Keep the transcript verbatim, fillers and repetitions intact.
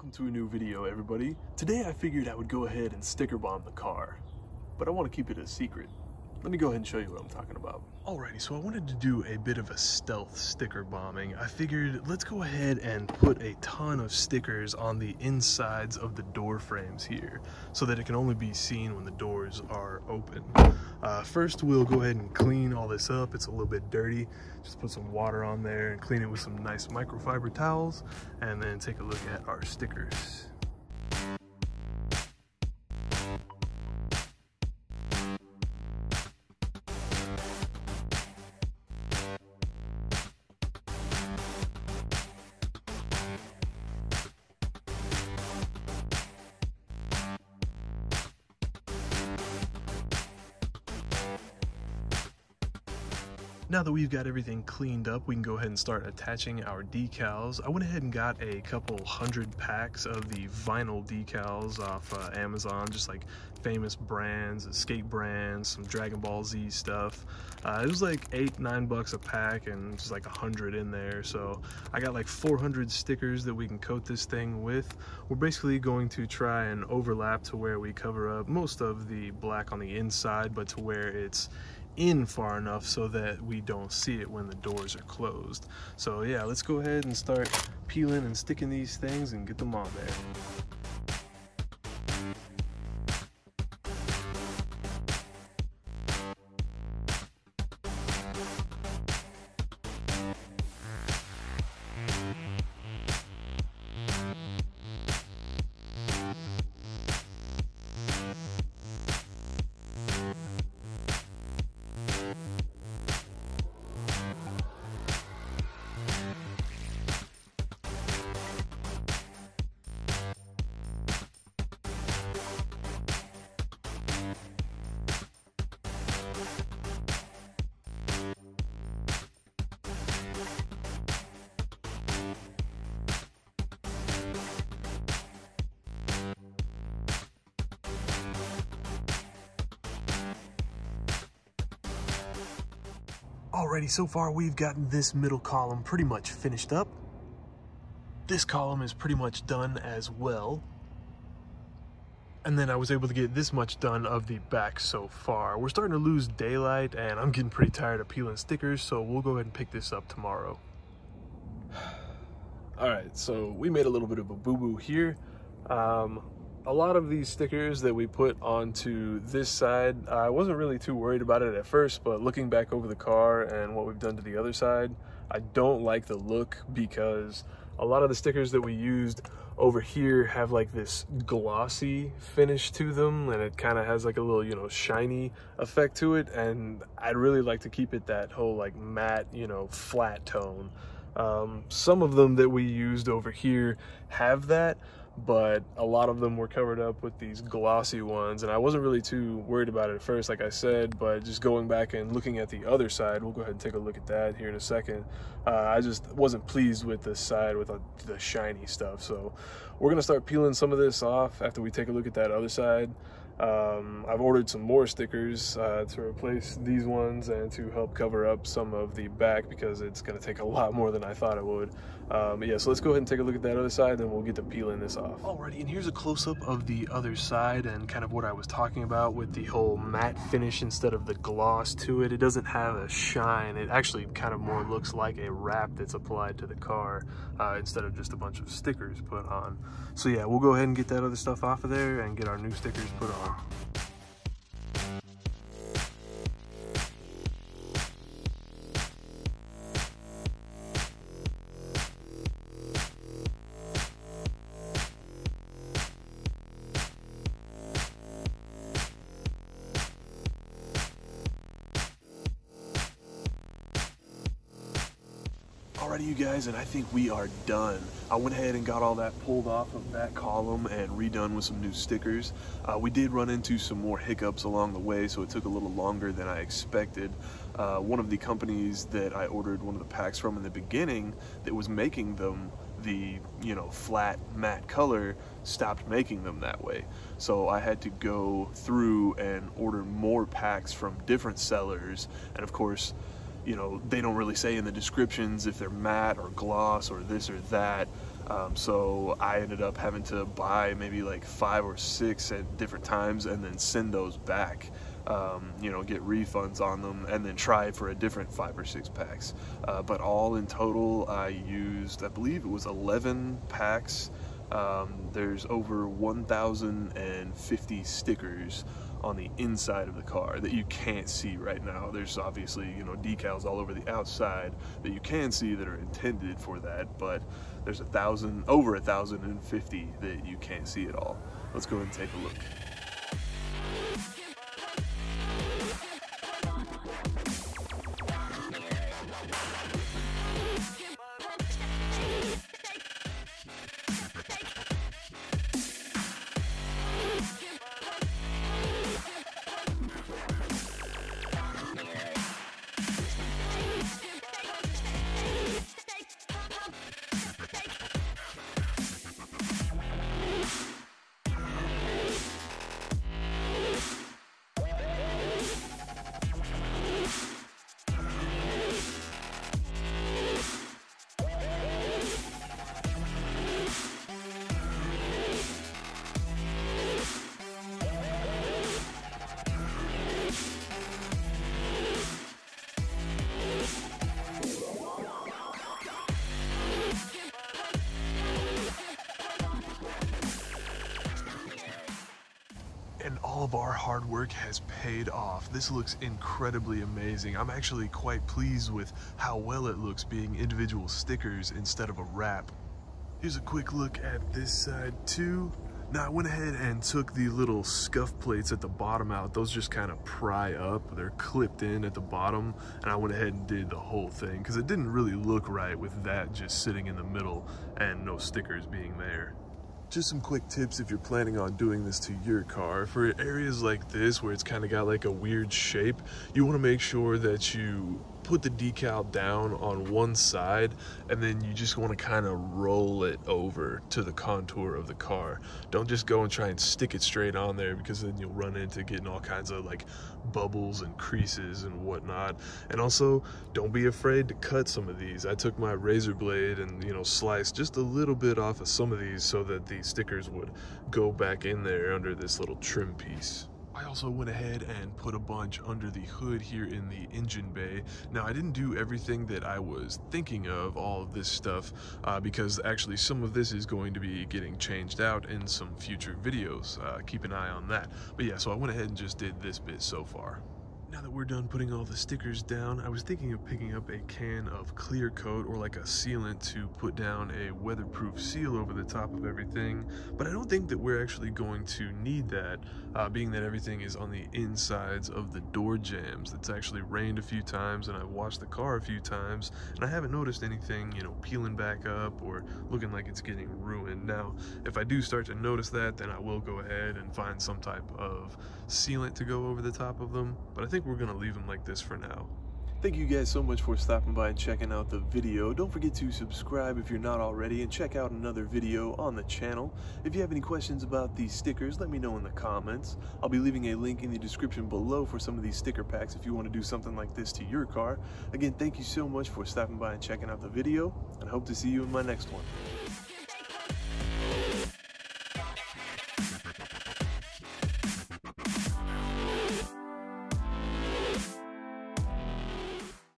Welcome to a new video, everybody. Today I figured I would go ahead and sticker bomb the car, but I want to keep it a secret. Let me go ahead and show you what I'm talking about. Alrighty, so I wanted to do a bit of a stealth sticker bombing. I figured let's go ahead and put a ton of stickers on the insides of the door frames here so that it can only be seen when the doors are open. Uh, first, we'll go ahead and clean all this up. It's a little bit dirty. Just put some water on there and clean it with some nice microfiber towels, and then take a look at our stickers. Now that we've got everything cleaned up, we can go ahead and start attaching our decals. I went ahead and got a couple hundred packs of the vinyl decals off uh, Amazon, just like famous brands, skate brands, some Dragon Ball Z stuff. Uh, it was like eight, nine bucks a pack, and just like a hundred in there. So I got like four hundred stickers that we can coat this thing with. We're basically going to try and overlap to where we cover up most of the black on the inside, but to where it's in far enough so that we don't see it when the doors are closed. So yeah, let's go ahead and start peeling and sticking these things and get them on there. Alrighty, so far we've gotten this middle column pretty much finished up. This column is pretty much done as well. And then I was able to get this much done of the back so far. We're starting to lose daylight and I'm getting pretty tired of peeling stickers, so we'll go ahead and pick this up tomorrow. Alright, so we made a little bit of a boo-boo here. Um, A lot of these stickers that we put onto this side, I wasn't really too worried about it at first, but looking back over the car and what we've done to the other side, I don't like the look because a lot of the stickers that we used over here have like this glossy finish to them, and it kind of has like a little, you know, shiny effect to it, and I'd really like to keep it that whole like matte, you know, flat tone. Um, some of them that we used over here have that, but a lot of them were covered up with these glossy ones, and I wasn't really too worried about it at first, like I said, but just going back and looking at the other side, we'll go ahead and take a look at that here in a second. Uh, I just wasn't pleased with this side with uh, the shiny stuff, so we're gonna start peeling some of this off after we take a look at that other side. Um, I've ordered some more stickers uh, to replace these ones and to help cover up some of the back because it's going to take a lot more than I thought it would. Um, yeah, so let's go ahead and take a look at that other side, then we'll get to peeling this off. Alrighty, and here's a close-up of the other side and kind of what I was talking about with the whole matte finish instead of the gloss to it. It doesn't have a shine. It actually kind of more looks like a wrap that's applied to the car uh, instead of just a bunch of stickers put on. So yeah, we'll go ahead and get that other stuff off of there and get our new stickers put on. Alrighty, you guys, and I think we are done. I went ahead and got all that pulled off of that column and redone with some new stickers. Uh, we did run into some more hiccups along the way, so it took a little longer than I expected. Uh, one of the companies that I ordered one of the packs from in the beginning that was making them the, you know, flat matte color stopped making them that way. So I had to go through and order more packs from different sellers, and of course, you know, they don't really say in the descriptions if they're matte or gloss or this or that. Um, so I ended up having to buy maybe like five or six at different times and then send those back, um, you know, get refunds on them, and then try for a different five or six packs. Uh, but all in total, I used, I believe it was eleven packs. Um, there's over one thousand fifty stickers on the inside of the car that you can't see right now. There's obviously, you know, decals all over the outside that you can see that are intended for that, but there's a thousand, over a thousand and fifty that you can't see at all. Let's go ahead and take a look. And all of our hard work has paid off. This looks incredibly amazing. I'm actually quite pleased with how well it looks being individual stickers instead of a wrap. Here's a quick look at this side too. Now I went ahead and took the little scuff plates at the bottom out. Those just kind of pry up. They're clipped in at the bottom, and I went ahead and did the whole thing because it didn't really look right with that just sitting in the middle and no stickers being there. Just some quick tips if you're planning on doing this to your car. For areas like this where it's kind of got like a weird shape, you want to make sure that you put the decal down on one side, and then you just want to kind of roll it over to the contour of the car. Don't just go and try and stick it straight on there, because then you'll run into getting all kinds of like bubbles and creases and whatnot. And also, don't be afraid to cut some of these. I took my razor blade and, you know, sliced just a little bit off of some of these so that the stickers would go back in there under this little trim piece. I also went ahead and put a bunch under the hood here in the engine bay. Now I didn't do everything that I was thinking of, all of this stuff, uh, because actually some of this is going to be getting changed out in some future videos. Uh, keep an eye on that. But yeah, so I went ahead and just did this bit so far. Now that we're done putting all the stickers down, I was thinking of picking up a can of clear coat or like a sealant to put down a weatherproof seal over the top of everything, but I don't think that we're actually going to need that, uh, being that everything is on the insides of the door jambs. It's actually rained a few times, and I've washed the car a few times, and I haven't noticed anything, you know, peeling back up or looking like it's getting ruined. Now, if I do start to notice that, then I will go ahead and find some type of sealant to go over the top of them, but I think we're gonna leave them like this for now. Thank you guys so much for stopping by and checking out the video. Don't forget to subscribe if you're not already, and check out another video on the channel. If you have any questions about these stickers, let me know in the comments. I'll be leaving a link in the description below for some of these sticker packs if you want to do something like this to your car. Again, thank you so much for stopping by and checking out the video, and I hope to see you in my next one.